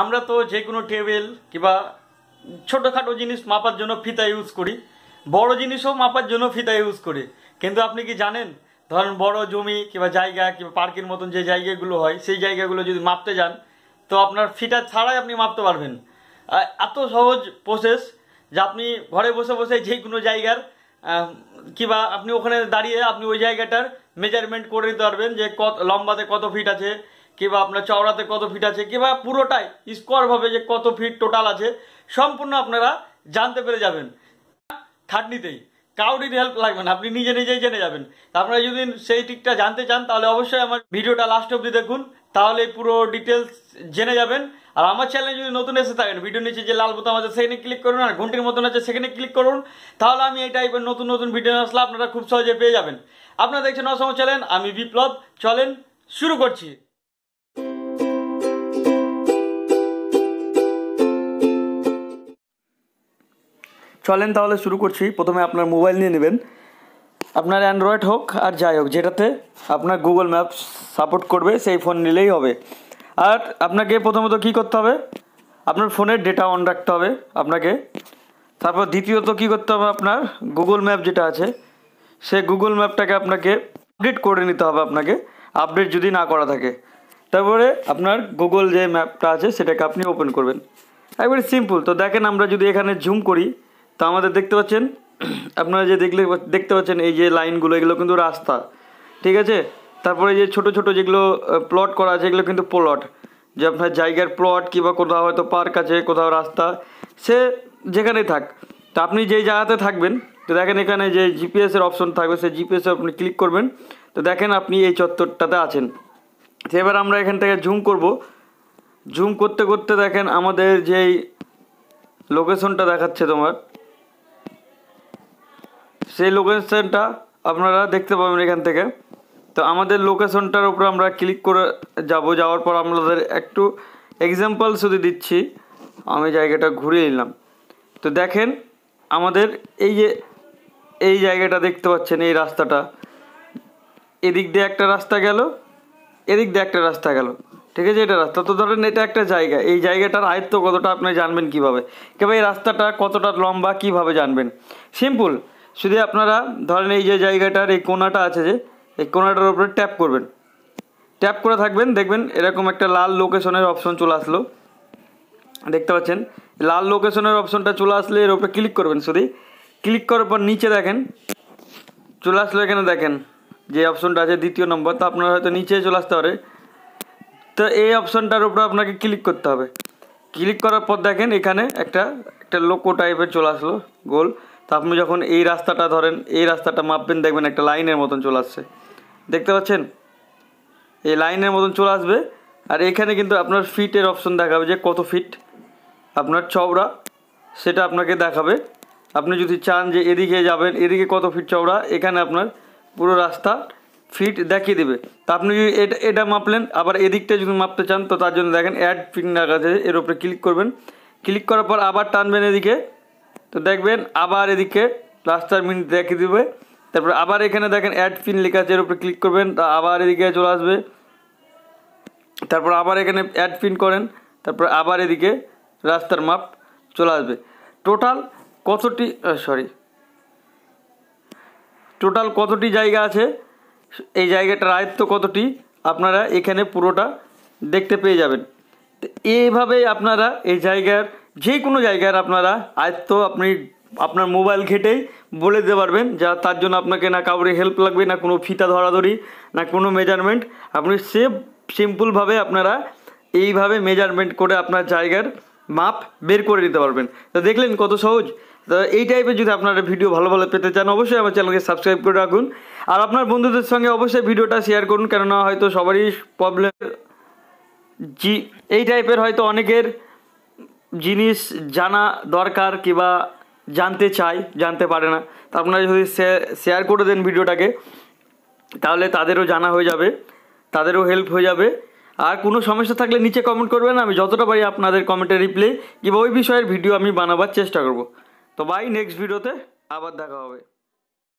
আমরা তো যে কোনো টেবিল কিবা ছোটখাটো জিনিস মাপার জন্য ফিতা ইউজ করি, বড় জিনিসও মাপার জন্য ফিতা ইউজ করি। কিন্তু আপনি কি জানেন, ধরেন বড় জমি কিংবা জায়গা কিংবা পার্কের মতন যে জায়গাগুলো হয়, সেই জায়গাগুলো যদি মাপতে যান তো আপনার ফিতা ছাড়াই আপনি মাপতে পারবেন। এত সহজ প্রসেস যে আপনি ঘরে বসে বসে যে কোনো জায়গার কিংবা আপনি ওখানে দাঁড়িয়ে আপনি ওই জায়গাটার মেজারমেন্ট করে নিতে পারবেন যে কত লম্বাতে কত ফিট আছে, কিংবা আপনার চওড়াতে কত ফিট আছে, কিংবা পুরোটাই স্কোয়ারভাবে যে কত ফিট টোটাল আছে সম্পূর্ণ আপনারা জানতে পেরে যাবেন খাটনিতেই। কাউরির হেল্প লাগবে না, আপনি নিজে নিজেই জেনে যাবেন। আপনারা যদি সেই দিকটা জানতে চান তাহলে অবশ্যই আমার ভিডিওটা লাস্ট অবধি দেখুন, তাহলে পুরো ডিটেলস জেনে যাবেন। আর আমার চ্যানেল যদি নতুন এসে থাকেন, ভিডিও নিচে যে লাল বোতাম আছে সেখানে ক্লিক করুন, আর ঘন্টির মতন আছে সেখানে ক্লিক করুন, তাহলে আমি এই টাইপের নতুন নতুন ভিডিও আসলে আপনারা খুব সহজে পেয়ে যাবেন। আপনারা দেখছেন অসম চ্যানেল, আমি বিপ্লব। চলেন শুরু করছি। চলেন তাহলে শুরু করছি। প্রথমে আপনার মোবাইল নিয়ে নেবেন, আপনার অ্যান্ড্রয়েড হোক আর যাই হোক, যেটাতে আপনার গুগল ম্যাপ সাপোর্ট করবে সেই ফোন নিলেই হবে। আর আপনাকে প্রথমত কী করতে হবে, আপনার ফোনের ডেটা অন রাখতে হবে আপনাকে। তারপর দ্বিতীয়ত কী করতে হবে, আপনার গুগল ম্যাপ যেটা আছে সে গুগল ম্যাপটাকে আপনাকে আপডেট করে নিতে হবে আপনাকে, আপডেট যদি না করা থাকে। তারপরে আপনার গুগল যে ম্যাপটা আছে সেটাকে আপনি ওপেন করবেন। একবারে সিম্পল। তো দেখেন আমরা যদি এখানে জুম করি তো আমাদের দেখতে পাচ্ছেন, আপনারা যে দেখতে পাচ্ছেন এই যে লাইনগুলো, এগুলো কিন্তু রাস্তা, ঠিক আছে। তারপরে যে ছোট ছোট যেগুলো প্লট করা আছে এগুলো কিন্তু প্লট, যে আপনার জায়গার প্লট, কিংবা কোথাও হয়তো পার্ক আছে, কোথাও রাস্তা, সে যেখানেই থাক। তা আপনি যেই জায়গাতে থাকবেন, তো দেখেন এখানে যে জিপিএসের অপশন থাকবে সেই জিপিএসে আপনি ক্লিক করবেন। তো দেখেন আপনি এই চত্বরটাতে আছেন। এবার আমরা এখান থেকে জুম করব। জুম করতে করতে দেখেন আমাদের যেই লোকেশনটা দেখাচ্ছে তোমার, সেই লোকেশনটা আপনারা দেখতে পাবেন এখান থেকে। তো আমাদের লোকেশনটার উপরে আমরা ক্লিক করে যাব। যাওয়ার পর আমাদের একটু এক্সাম্পল শুধু দিচ্ছি, আমি জায়গাটা ঘুরে নিলাম। তো দেখেন আমাদের এই যে এই জায়গাটা দেখতে পাচ্ছেন, এই রাস্তাটা, এদিক দিয়ে একটা রাস্তা গেল, এদিক দিয়ে একটা রাস্তা গেল, ঠিক আছে। এটা রাস্তা, তো ধরেন এটা একটা জায়গা। এই জায়গাটার আয়ত্ত কতটা আপনি জানবেন কীভাবে, কিংবা এই রাস্তাটা কতটা লম্বা কীভাবে জানবেন, সিম্পল। শুধু আপনারা ধরেন এই যে জায়গাটার এই কোণাটা আছে, যে এই কোণাটার উপরে ট্যাপ করবেন, ট্যাপ করে থাকবেন, দেখবেন এরকম একটা লাল লোকেশনের অপশন চলে আসলো, দেখতে পাচ্ছেন লাল লোকেশনের অপশনটা চলে আসলে এর উপরে ক্লিক করবেন। শুধু ক্লিক করার পর নিচে দেখেন চলে আসলো, এখানে দেখেন যে অপশনটা আছে দ্বিতীয় নম্বর, তা আপনারা হয়তো নিচে চলে আসতে পারে। তো এই অপশনটার উপরে আপনাকে ক্লিক করতে হবে। ক্লিক করার পর দেখেন এখানে একটা একটা লোকো টাইপের চলে আসলো গোল। তা আপনি যখন এই রাস্তাটা ধরেন এই রাস্তাটা মাপবেন, দেখবেন একটা লাইনের মতন চলে আসছে, দেখতে পাচ্ছেন এই লাইনের মতন চলে আসবে। আর এখানে কিন্তু আপনার ফিটের অপশন দেখাবে, যে কত ফিট আপনার চওড়া সেটা আপনাকে দেখাবে। আপনি যদি চান যে এদিকে যাবেন, এদিকে কত ফিট চওড়া, এখানে আপনার পুরো রাস্তা ফিট দেখিয়ে দেবে। তা আপনি যদি এটা মাপলেন, আবার এদিকটা যদি মাপতে চান, তো তার জন্য দেখেন অ্যাড ফিট না আছে, এর উপরে ক্লিক করবেন। ক্লিক করার পর আবার টানবেন এদিকে, তো দেখবেন আবার এদিকে রাস্তার মিনিট দেখিয়ে দেবে। তারপর আবার এখানে দেখেন অ্যাড পিন লেখা আছে, এর উপরে ক্লিক করবেন, তা আবার এদিকে চলে আসবে। তারপর আবার এখানে অ্যাড পিন করেন, তারপর আবার এদিকে রাস্তার মাপ চলে আসবে। টোটাল কতটি জায়গা আছে, এই জায়গাটার আয়ত্ত কতটি, আপনারা এখানে পুরোটা দেখতে পেয়ে যাবেন। তো এইভাবেই আপনারা এই জায়গার যে কোনো জায়গার আপনারা আয়ত্ত আপনি আপনার মোবাইল ঘেটেই বলে দিতে পারবেন, যা তার জন্য আপনাকে না কাউরে হেল্প লাগবে, না কোনো ফিতা ধরাধরি, না কোনো মেজারমেন্ট। আপনি সেভ সিম্পলভাবে আপনারা এইভাবে মেজারমেন্ট করে আপনার জায়গার মাপ বের করে নিতে পারবেন। তো দেখলেন কত সহজ। তো এই টাইপের যদি আপনারা ভিডিও ভালো ভালো পেতে চান অবশ্যই আমার চ্যানেলকে সাবস্ক্রাইব করে রাখুন, আর আপনার বন্ধুদের সঙ্গে অবশ্যই ভিডিওটা শেয়ার করুন, কেননা হয়তো সবারই প্রবলেম এই টাইপের হয়তো অনেকের জিনিস জানা দরকার, কিংবা জানতে চাই জানতে পারে না। তা আপনারা যদি শেয়ার করে দেন ভিডিওটাকে, তাহলে তাদেরও জানা হয়ে যাবে, তাদেরও হেল্প হয়ে যাবে। আর কোনো সমস্যা থাকলে নিচে কমেন্ট করবেন, আমি যতটা পারি আপনাদের কমেন্টে রিপ্লাই কিংবা ওই বিষয়ের ভিডিও আমি বানাবার চেষ্টা করব। তো বাই, নেক্সট ভিডিওতে আবার দেখা হবে।